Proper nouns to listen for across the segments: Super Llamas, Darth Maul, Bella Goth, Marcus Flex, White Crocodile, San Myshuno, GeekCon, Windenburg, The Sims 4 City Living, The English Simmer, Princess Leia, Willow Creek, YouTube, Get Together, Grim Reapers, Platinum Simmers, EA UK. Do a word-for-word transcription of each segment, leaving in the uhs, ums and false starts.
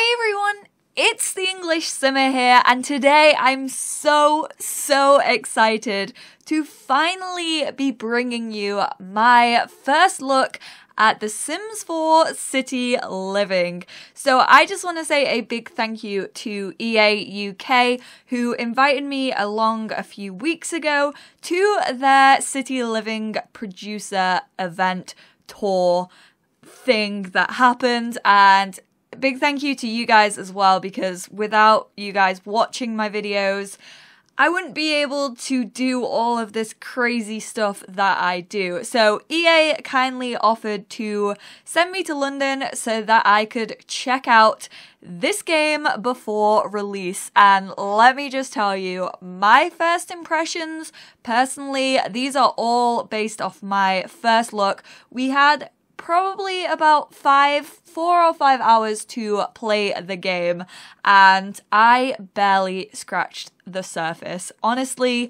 Hi everyone, it's The English Simmer here, and today I'm so, so excited to finally be bringing you my first look at The Sims four City Living. So I just want to say a big thank you to E A U K, who invited me along a few weeks ago to their City Living producer event tour thing that happened, and big thank you to you guys as well, because without you guys watching my videos, I wouldn't be able to do all of this crazy stuff that I do. So E A kindly offered to send me to London so that I could check out this game before release, and let me just tell you, my first impressions, personally, these are all based off my first look. We had probably about five, four or five hours to play the game, and I barely scratched the surface. Honestly,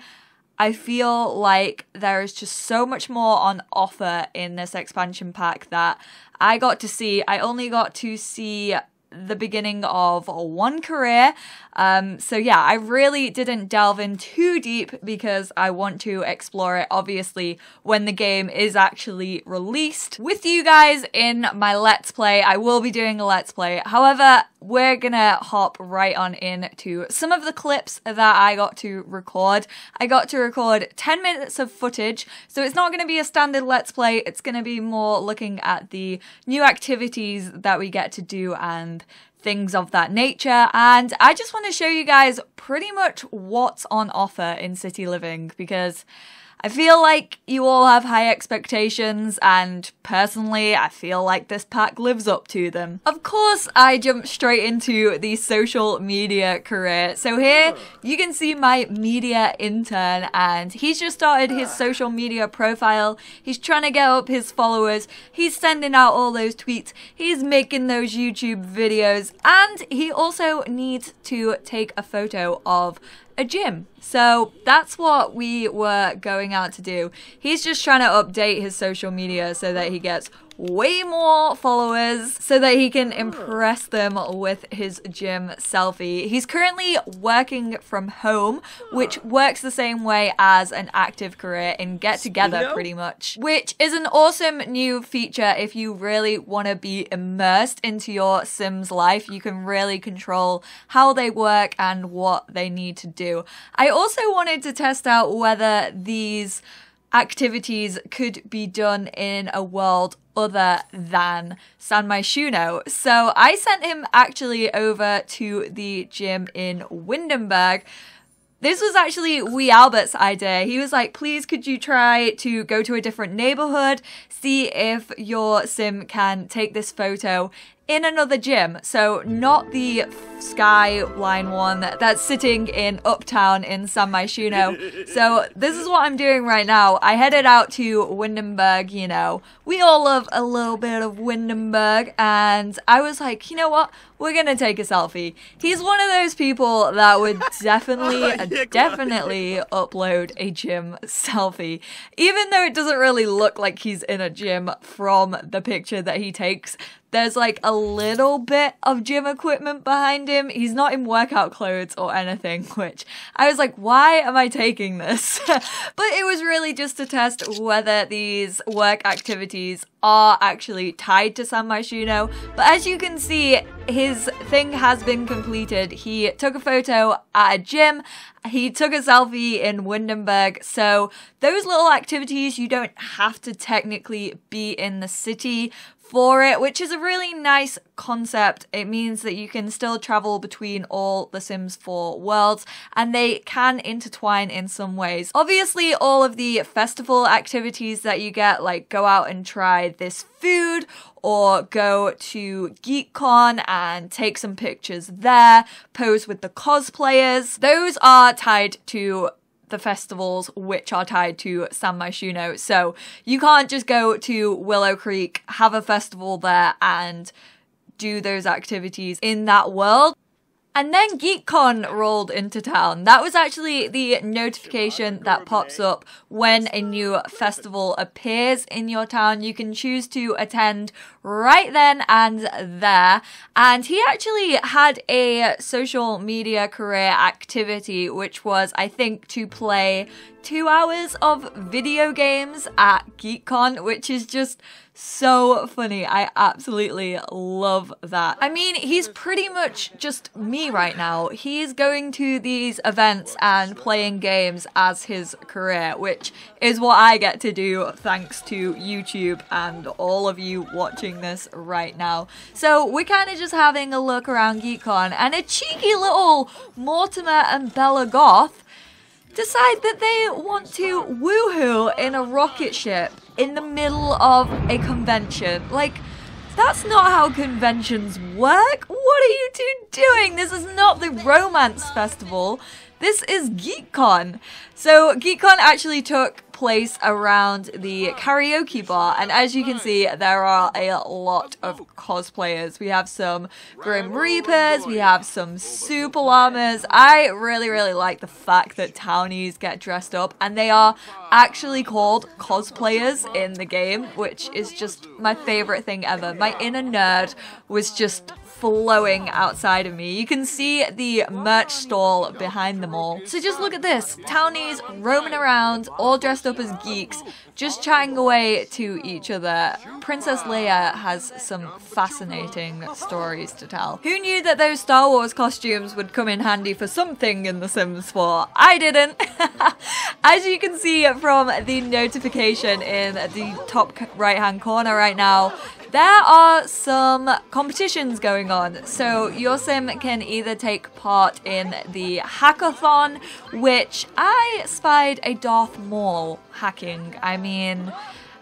I feel like there is just so much more on offer in this expansion pack that I got to see. I only got to see the beginning of one career. Um, so yeah, I really didn't delve in too deep because I want to explore it, obviously, when the game is actually released. With you guys in my Let's Play, I will be doing a Let's Play. However, we're gonna hop right on in to some of the clips that I got to record. I got to record ten minutes of footage, so it's not gonna be a standard Let's Play, it's gonna be more looking at the new activities that we get to do and things of that nature, and I just want to show you guys pretty much what's on offer in City Living, because I feel like you all have high expectations, and personally I feel like this pack lives up to them. Of course I jumped straight into the social media career, so here you can see my media intern, and he's just started his social media profile, he's trying to get up his followers, he's sending out all those tweets, he's making those YouTube videos, and he also needs to take a photo of a gym. So that's what we were going out to do. He's just trying to update his social media so that he gets way more followers, so that he can impress them with his gym selfie. He's currently working from home, which works the same way as an active career in Get Together, pretty much, which is an awesome new feature. If you really want to be immersed into your Sims life, you can really control how they work and what they need to do. I also wanted to test out whether these activities could be done in a world other than San Myshuno. So I sent him actually over to the gym in Windenburg. This was actually Wee Albert's idea. He was like, please could you try to go to a different neighborhood, see if your sim can take this photo in another gym. So not the Skyline one that's sitting in Uptown in San Myshuno. So this is what I'm doing right now. I headed out to Windenburg, you know, we all love a little bit of Windenburg, and I was like, you know what, we're gonna take a selfie. He's one of those people that would definitely, oh, yeah, definitely God, upload a gym selfie, even though it doesn't really look like he's in a gym from the picture that he takes. There's like a little bit of gym equipment behind him. He's not in workout clothes or anything, which I was like, why am I taking this? But it was really just to test whether these work activities are actually tied to San Myshuno. But as you can see, his thing has been completed. He took a photo at a gym. He took a selfie in Windenburg. So those little activities, you don't have to technically be in the city for it, which is a really nice concept. It means that you can still travel between all the Sims four worlds, and they can intertwine in some ways. Obviously, all of the festival activities that you get, like go out and try this food, or go to GeekCon and take some pictures there, pose with the cosplayers, those are tied to the festivals, which are tied to San Myshuno. So you can't just go to Willow Creek, have a festival there, and do those activities in that world. And then GeekCon rolled into town. That was actually the notification that pops up when a new festival appears in your town. You can choose to attend right then and there. And he actually had a social media career activity, which was, I think, to play two hours of video games at GeekCon, which is just so funny. I absolutely love that. I mean, he's pretty much just me right now. He's going to these events and playing games as his career, which is what I get to do thanks to YouTube and all of you watching this right now. So we're kind of just having a look around GeekCon, and a cheeky little Mortimer and Bella Goth decide that they want to woohoo in a rocket ship in the middle of a convention. Like, that's not how conventions work. What are you two doing? This is not the Romance Festival. This is GeekCon. So GeekCon actually took place around the karaoke bar, and as you can see, there are a lot of cosplayers. We have some Grim Reapers, we have some Super Llamas. I really, really like the fact that townies get dressed up, and they are actually called cosplayers in the game, which is just my favorite thing ever. My inner nerd was just flowing outside of me. You can see the merch stall behind them all. So just look at this. Townies roaming around, all dressed up as geeks, just chatting away to each other. Princess Leia has some fascinating stories to tell. Who knew that those Star Wars costumes would come in handy for something in The Sims four? I didn't. As you can see from the notification in the top right hand corner right now, there are some competitions going on. So your sim can either take part in the hackathon, which I spied a Darth Maul hacking. I mean,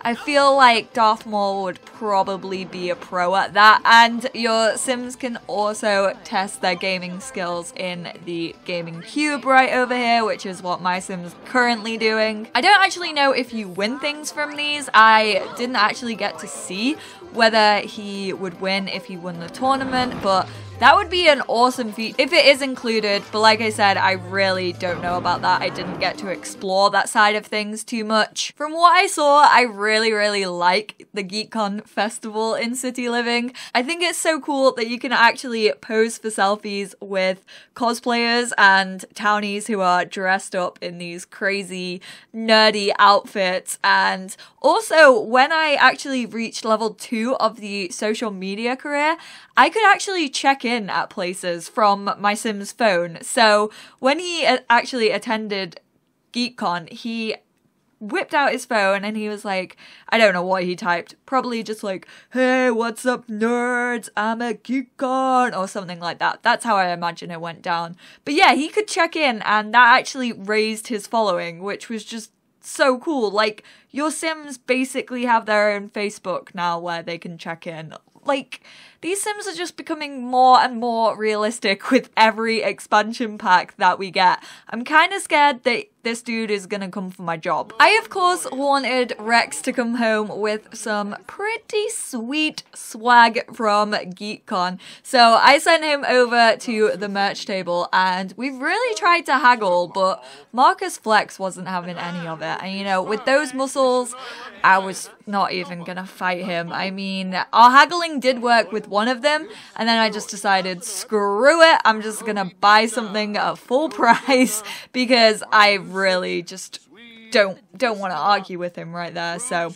I feel like Darth Maul would probably be a pro at that. And your sims can also test their gaming skills in the gaming cube right over here, which is what my sim's currently doing. I don't actually know if you win things from these. I didn't actually get to see whether he would win if he won the tournament, but that would be an awesome feature if it is included. But like I said, I really don't know about that. I didn't get to explore that side of things too much. From what I saw, I really, really like the GeekCon festival in City Living. I think it's so cool that you can actually pose for selfies with cosplayers and townies who are dressed up in these crazy, nerdy outfits. And also, when I actually reached level two of the social media career, I could actually check in at places from my sim's phone. So when he actually attended GeekCon, he whipped out his phone and he was like, I don't know what he typed, probably just like, hey, what's up nerds, I'm at GeekCon or something like that. That's how I imagine it went down. But yeah, he could check in, and that actually raised his following, which was just so cool. Like, your sims basically have their own Facebook now where they can check in. Like, these sims are just becoming more and more realistic with every expansion pack that we get. I'm kind of scared that this dude is gonna come for my job. I, of course, wanted Rex to come home with some pretty sweet swag from GeekCon. So I sent him over to the merch table, and we've really tried to haggle, but Marcus Flex wasn't having any of it. And, you know, with those muscles, I was not even gonna fight him. I mean, our haggling did work with one of them, and then I just decided, screw it, I'm just gonna buy something at full price because I really just don't don't want to argue with him right there. So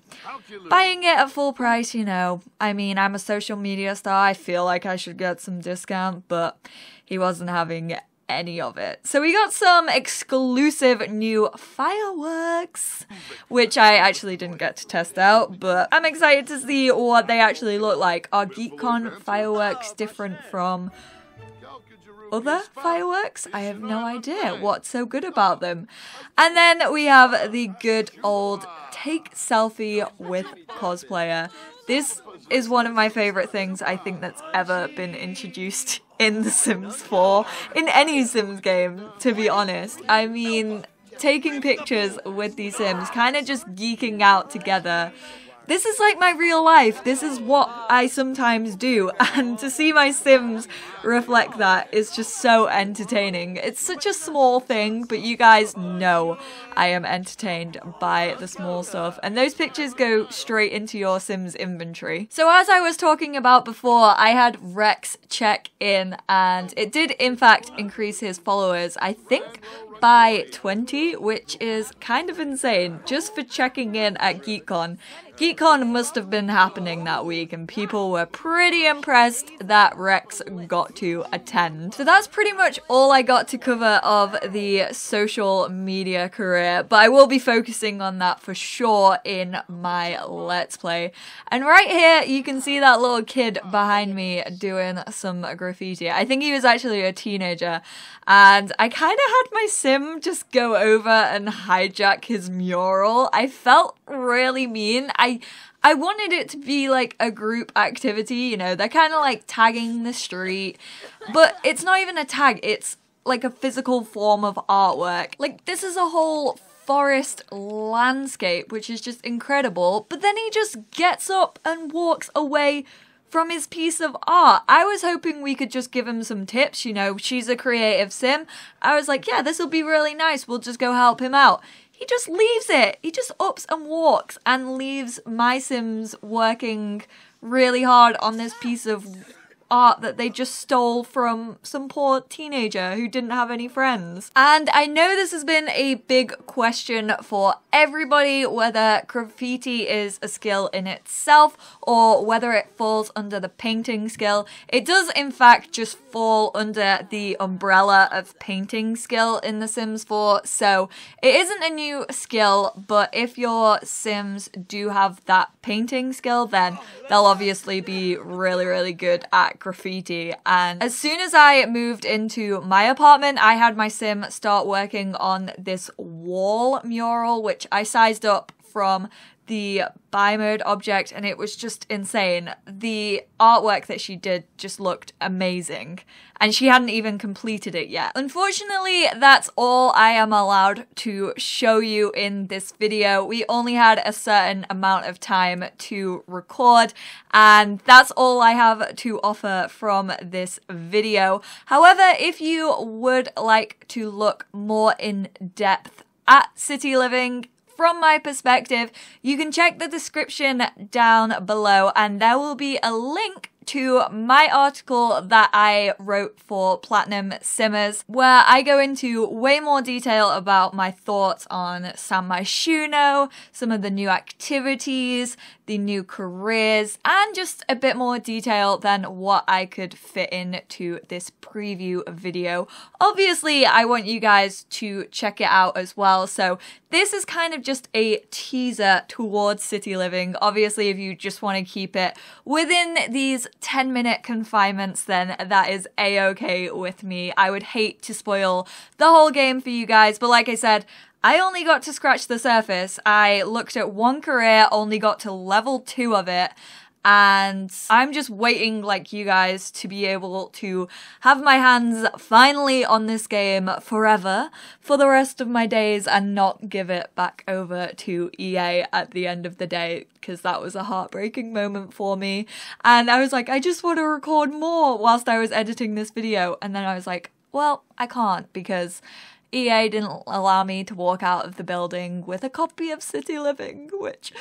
buying it at full price, you know, I mean, I'm a social media star, I feel like I should get some discount, but he wasn't having any of it. So we got some exclusive new fireworks, which I actually didn't get to test out, but I'm excited to see what they actually look like. Are GeekCon fireworks different from other fireworks? I have no idea what's so good about them. And then we have the good old take selfie with cosplayer. This is one of my favorite things I think that's ever been introduced in The Sims four, in any Sims game, to be honest. I mean, taking pictures with these Sims, kind of just geeking out together. This is like my real life. This is what I sometimes do. And to see my Sims reflect that is just so entertaining. It's such a small thing, but you guys know I am entertained by the small stuff. And those pictures go straight into your Sims inventory. So as I was talking about before, I had Rex check in, and it did in fact increase his followers, I think, by twenty, which is kind of insane, just for checking in at GeekCon. GeekCon must have been happening that week, and people were pretty impressed that Rex got to attend. So that's pretty much all I got to cover of the social media career, but I will be focusing on that for sure in my Let's Play. And right here, you can see that little kid behind me doing some graffiti. I think he was actually a teenager, and I kind of had my Sim just go over and hijack his mural. I felt really mean. I I wanted it to be like a group activity, you know, they're kind of like tagging the street, but it's not even a tag, it's like a physical form of artwork. Like, this is a whole forest landscape, which is just incredible, but then he just gets up and walks away from his piece of art. I was hoping we could just give him some tips, you know, she's a creative Sim. I was like, yeah, this will be really nice, we'll just go help him out. He just leaves it. He just ups and walks and leaves my Sims working really hard on this piece of art that they just stole from some poor teenager who didn't have any friends. And I know this has been a big question for everybody, whether graffiti is a skill in itself or whether it falls under the painting skill. It does in fact just fall under the umbrella of painting skill in The Sims four, so it isn't a new skill, but if your Sims do have that painting skill, then they'll obviously be really, really good at graffiti. And as soon as I moved into my apartment, I had my Sim start working on this wall mural, which I sized up from the buy mode object, and it was just insane. The artwork that she did just looked amazing, and she hadn't even completed it yet. Unfortunately, that's all I am allowed to show you in this video. We only had a certain amount of time to record, and that's all I have to offer from this video. However, if you would like to look more in depth at city living, from my perspective, you can check the description down below, and there will be a link to my article that I wrote for Platinum Simmers, where I go into way more detail about my thoughts on San Myshuno, some of the new activities, the new careers, and just a bit more detail than what I could fit into this preview video. Obviously, I want you guys to check it out as well, so this is kind of just a teaser towards city living. Obviously, if you just want to keep it within these ten minute confinements, then that is a-okay with me. I would hate to spoil the whole game for you guys, but like I said, I only got to scratch the surface. I looked at one career, only got to level two of it, and I'm just waiting, like you guys, to be able to have my hands finally on this game forever for the rest of my days and not give it back over to E A at the end of the day, because that was a heartbreaking moment for me. And I was like, I just want to record more whilst I was editing this video, and then I was like, well, I can't, because E A didn't allow me to walk out of the building with a copy of City Living, which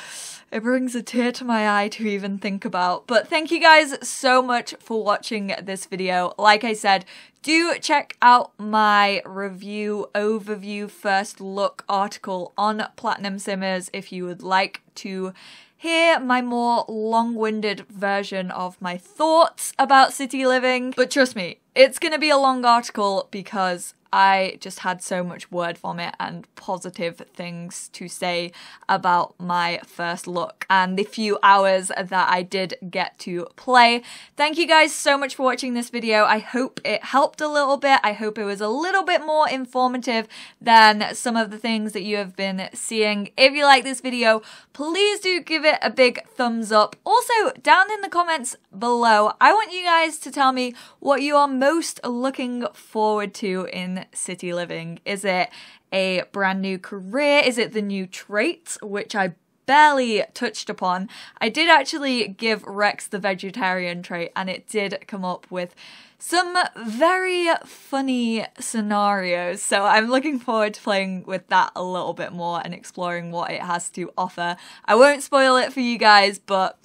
it brings a tear to my eye to even think about. But thank you guys so much for watching this video. Like I said, do check out my review, overview, first look article on Platinum Simmers if you would like to hear my more long-winded version of my thoughts about city living. But trust me, it's gonna be a long article because I just had so much word vomit and positive things to say about my first look and the few hours that I did get to play. Thank you guys so much for watching this video. I hope it helped a little bit. I hope it was a little bit more informative than some of the things that you have been seeing. If you like this video, please do give it a big thumbs up. Also, down in the comments below, I want you guys to tell me what you are most looking forward to in city living. Is it a brand new career? Is it the new traits, which I barely touched upon. I did actually give Rex the vegetarian trait, and it did come up with some very funny scenarios, so I'm looking forward to playing with that a little bit more and exploring what it has to offer. I won't spoil it for you guys, but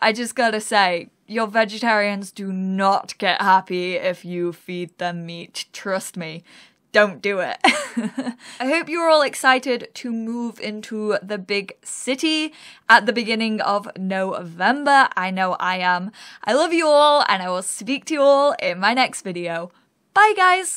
I just gotta say, your vegetarians do not get happy if you feed them meat, trust me. Don't do it. I hope you're all excited to move into the big city at the beginning of November. I know I am. I love you all, and I will speak to you all in my next video. Bye, guys!